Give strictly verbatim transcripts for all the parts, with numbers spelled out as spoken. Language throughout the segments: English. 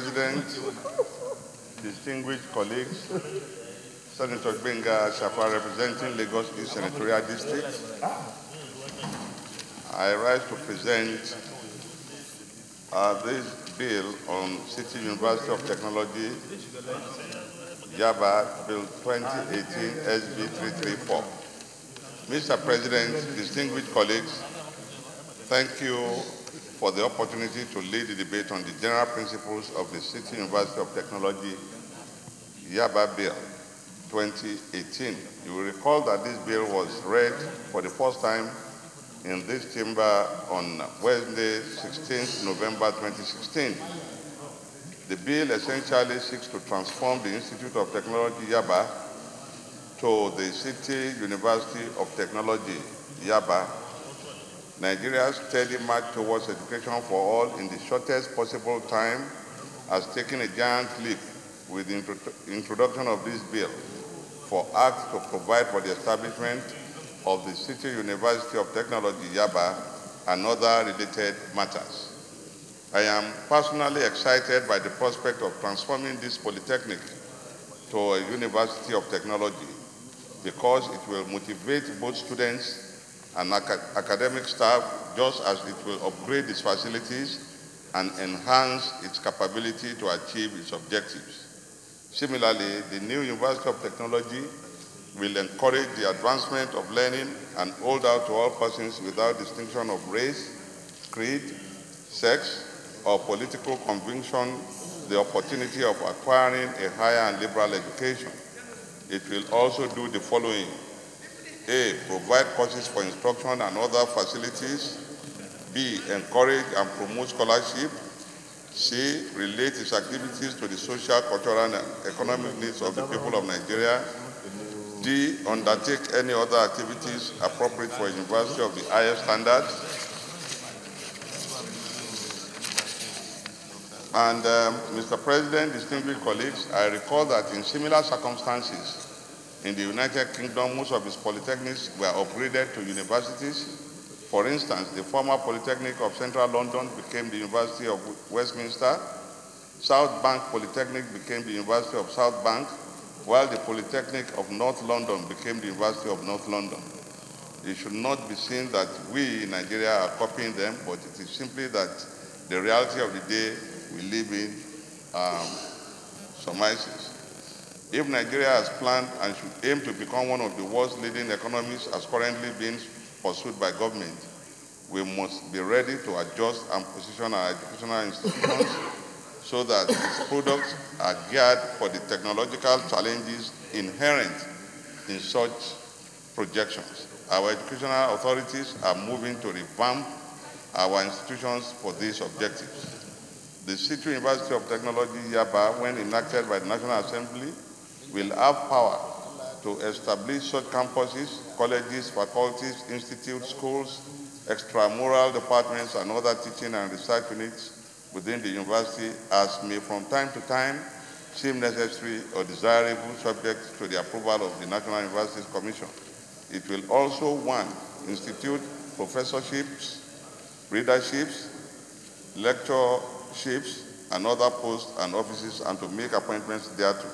President, distinguished colleagues, Senator Gbenga Ashafa representing Lagos East Senatorial District, I rise to present uh, this bill on City University of Technology, Yaba, Bill twenty eighteen S B three thirty-four. Mister President, distinguished colleagues, thank you for the opportunity to lead the debate on the general principles of the City University of Technology, Yaba Bill twenty eighteen. You will recall that this bill was read for the first time in this chamber on Wednesday, sixteenth November twenty sixteen. The bill essentially seeks to transform the Institute of Technology, Yaba, to the City University of Technology, Yaba, Nigeria's steady march towards education for all in the shortest possible time has taken a giant leap with the introduction of this bill for acts to provide for the establishment of the City University of Technology, Yaba, and other related matters. I am personally excited by the prospect of transforming this polytechnic to a University of Technology because it will motivate both students and academic staff, just as it will upgrade its facilities and enhance its capability to achieve its objectives. Similarly, the new University of Technology will encourage the advancement of learning and hold out to all persons without distinction of race, creed, sex, or political conviction the opportunity of acquiring a higher and liberal education. It will also do the following. A, provide courses for instruction and other facilities. B, encourage and promote scholarship. C, relate its activities to the social, cultural, and economic needs of the people of Nigeria. D, undertake any other activities appropriate for a university of the highest standards. And um, Mister President, distinguished colleagues, I recall that in similar circumstances, in the United Kingdom, most of its polytechnics were upgraded to universities. For instance, the former Polytechnic of Central London became the University of Westminster. South Bank Polytechnic became the University of South Bank, while the Polytechnic of North London became the University of North London. It should not be seen that we in Nigeria are copying them, but it is simply that the reality of the day we live in um, surmises. If Nigeria has planned and should aim to become one of the world's leading economies as currently being pursued by government, we must be ready to adjust and position our educational institutions so that its products are geared for the technological challenges inherent in such projections. Our educational authorities are moving to revamp our institutions for these objectives. The City University of Technology, Yaba, when enacted by the National Assembly, will have power to establish such campuses, colleges, faculties, institutes, schools, extramural departments, and other teaching and research units within the university as may from time to time seem necessary or desirable, subject to the approval of the National Universities Commission. It will also, one, institute professorships, readerships, lectureships, and other posts and offices, and to make appointments thereto.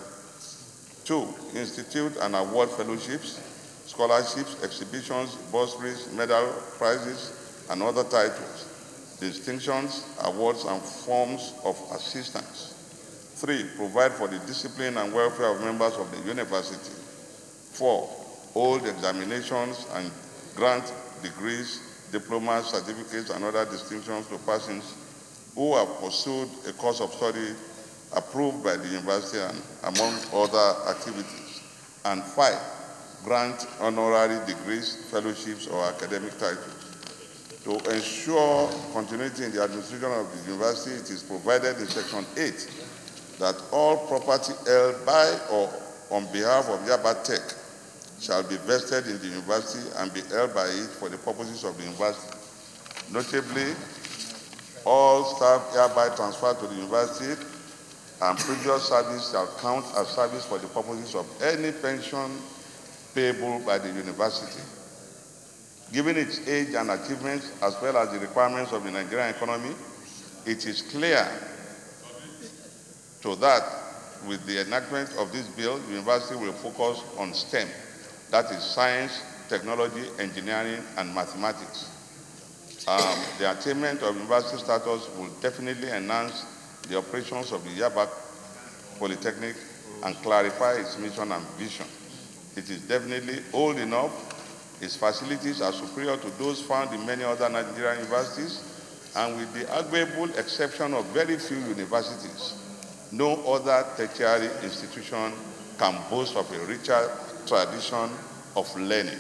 Two, institute and award fellowships, scholarships, exhibitions, bursaries, medal prizes, and other titles, distinctions, awards, and forms of assistance. Three, provide for the discipline and welfare of members of the university. Four, hold examinations and grant degrees, diplomas, certificates, and other distinctions to persons who have pursued a course of study approved by the university, and among other activities. And five, grant honorary degrees, fellowships, or academic titles. To ensure continuity in the administration of the university, it is provided in Section eight that all property held by or on behalf of Yaba Tech shall be vested in the university and be held by it for the purposes of the university. Notably, all staff hereby transferred to the university and previous service shall count as service for the purposes of any pension payable by the university. Given its age and achievements, as well as the requirements of the Nigerian economy, it is clear To that, with the enactment of this bill, the university will focus on STEM, that is science, technology, engineering, and mathematics. Um, the attainment of university status will definitely enhance the operations of the Yaba Polytechnic and clarify its mission and vision. It is definitely old enough. Its facilities are superior to those found in many other Nigerian universities, and with the agreeable exception of very few universities, no other tertiary institution can boast of a richer tradition of learning.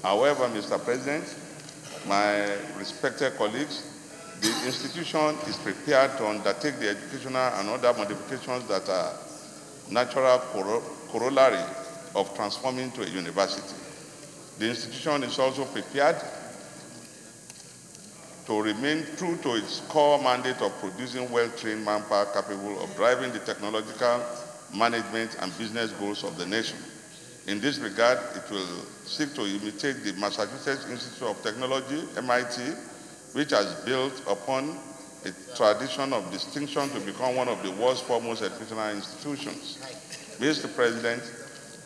However, Mister President, my respected colleagues, the institution is prepared to undertake the educational and other modifications that are natural corollary of transforming to a university. The institution is also prepared to remain true to its core mandate of producing well-trained manpower capable of driving the technological, management, and business goals of the nation. In this regard, it will seek to imitate the Massachusetts Institute of Technology, M I T, which has built upon a tradition of distinction to become one of the world's foremost educational institutions. Mister President,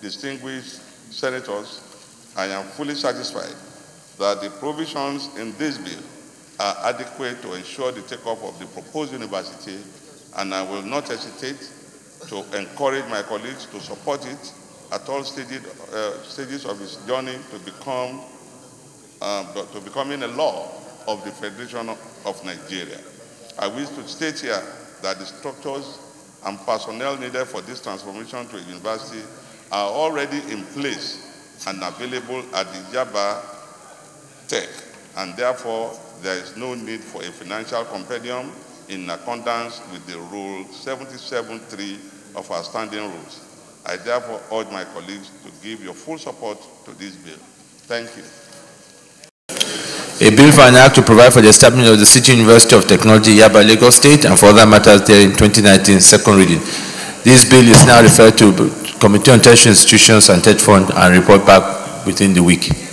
distinguished senators, I am fully satisfied that the provisions in this bill are adequate to ensure the take-up of the proposed university, and I will not hesitate to encourage my colleagues to support it at all stages, uh, stages of its journey to become uh, to becoming a law of the Federation of Nigeria. I wish to state here that the structures and personnel needed for this transformation to a university are already in place and available at the Yaba Tech, and therefore there is no need for a financial compendium in accordance with the Rule seventy-seven point three of our standing rules. I therefore urge my colleagues to give your full support to this bill. Thank you. A bill for an act to provide for the establishment of the City University of Technology, Yaba, Lagos State, and for other matters there in twenty nineteen, second reading. This bill is now referred to Committee on Tertiary Institutions and Ted Fund and report back within the week.